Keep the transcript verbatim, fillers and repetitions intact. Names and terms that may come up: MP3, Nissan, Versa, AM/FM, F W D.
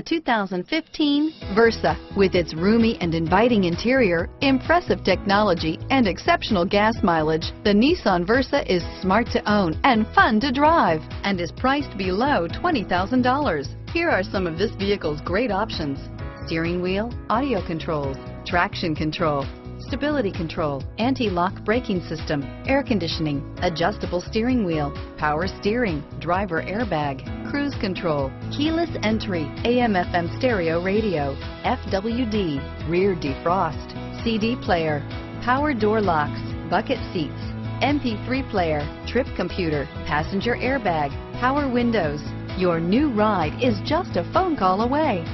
The two thousand fifteen Versa, with its roomy and inviting interior, impressive technology, and exceptional gas mileage, the Nissan Versa is smart to own and fun to drive, and is priced below twenty thousand dollars. Here are some of this vehicle's great options: steering wheel audio controls, traction control, stability control, anti-lock braking system, air conditioning, adjustable steering wheel, power steering, driver airbag, cruise control, keyless entry, A M F M stereo radio, F W D, rear defrost, C D player, power door locks, bucket seats, M P three player, trip computer, passenger airbag, power windows. Your new ride is just a phone call away.